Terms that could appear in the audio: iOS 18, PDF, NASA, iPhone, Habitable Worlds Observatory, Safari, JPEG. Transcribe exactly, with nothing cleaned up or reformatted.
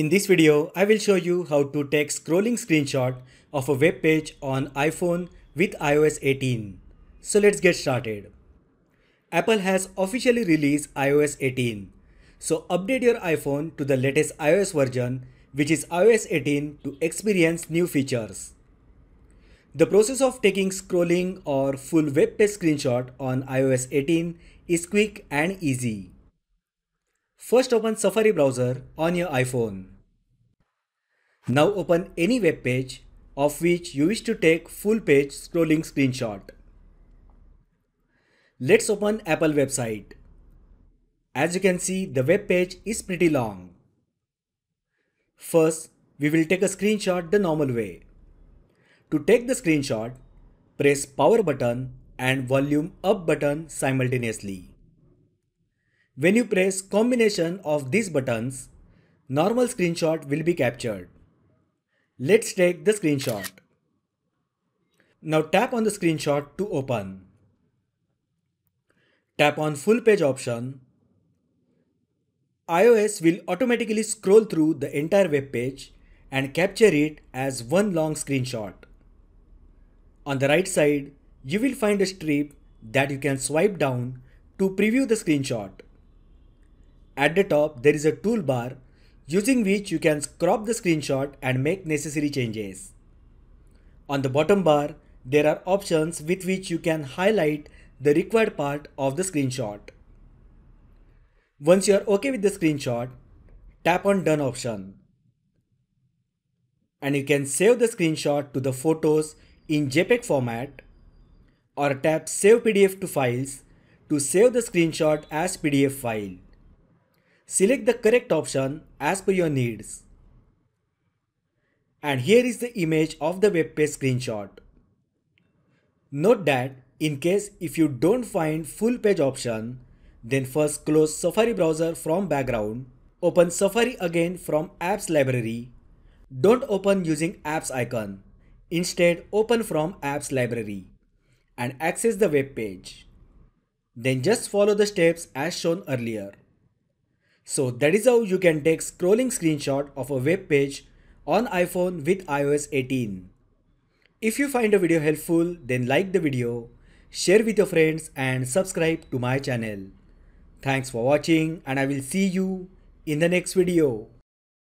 In this video, I will show you how to take scrolling screenshot of a web page on iPhone with i O S eighteen. So let's get started. Apple has officially released i O S eighteen. So update your iPhone to the latest iOS version, which is i O S eighteen, to experience new features. The process of taking scrolling or full web page screenshot on i O S eighteen is quick and easy. First, open Safari browser on your iPhone. Now open any web page of which you wish to take full page scrolling screenshot. Let's open Apple website. As you can see, the web page is pretty long. First, we will take a screenshot the normal way. To take the screenshot, press power button and volume up button simultaneously. When you press combination of these buttons, normal screenshot will be captured. Let's take the screenshot. Now tap on the screenshot to open. Tap on full page option. iOS will automatically scroll through the entire web page and capture it as one long screenshot. On the right side, you will find a strip that you can swipe down to preview the screenshot. At the top, there is a toolbar using which you can crop the screenshot and make necessary changes. On the bottom bar, there are options with which you can highlight the required part of the screenshot. Once you are okay with the screenshot, tap on Done option. And you can save the screenshot to the photos in JPEG format, or tap Save P D F to Files to save the screenshot as P D F file. Select the correct option as per your needs. And here is the image of the web page screenshot. Note that in case if you don't find full page option, then first close Safari browser from background, open Safari again from apps library. Don't open using apps icon, instead open from apps library and access the web page. Then just follow the steps as shown earlier. So that is how you can take scrolling screenshot of a web page on iPhone with i O S eighteen. If you find the video helpful, then like the video, share with your friends and subscribe to my channel. Thanks for watching, and I will see you in the next video.